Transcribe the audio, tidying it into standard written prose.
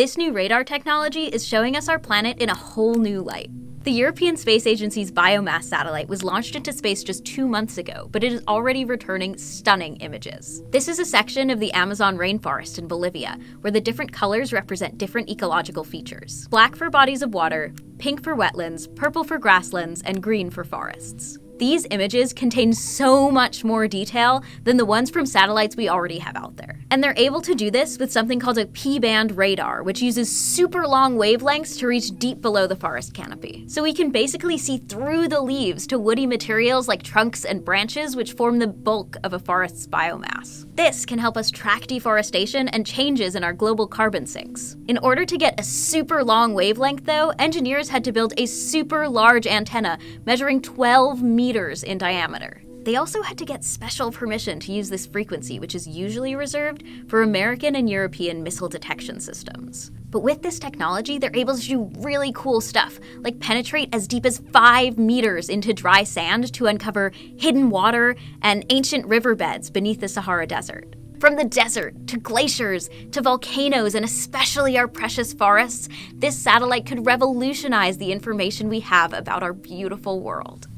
This new radar technology is showing us our planet in a whole new light. The European Space Agency's Biomass Satellite was launched into space just 2 months ago, but it is already returning stunning images. This is a section of the Amazon rainforest in Bolivia, where the different colors represent different ecological features. Black for bodies of water, pink for wetlands, purple for grasslands, and green for forests. These images contain so much more detail than the ones from satellites we already have out there. And they're able to do this with something called a P-band radar, which uses super long wavelengths to reach deep below the forest canopy. So we can basically see through the leaves to woody materials like trunks and branches, which form the bulk of a forest's biomass. This can help us track deforestation and changes in our global carbon sinks. In order to get a super long wavelength, though, engineers had to build a super large antenna measuring 12 meters in diameter. They also had to get special permission to use this frequency, which is usually reserved for American and European missile detection systems. But with this technology, they're able to do really cool stuff, like penetrate as deep as 5 meters into dry sand to uncover hidden water and ancient riverbeds beneath the Sahara Desert. From the desert, to glaciers, to volcanoes, and especially our precious forests, this satellite could revolutionize the information we have about our beautiful world.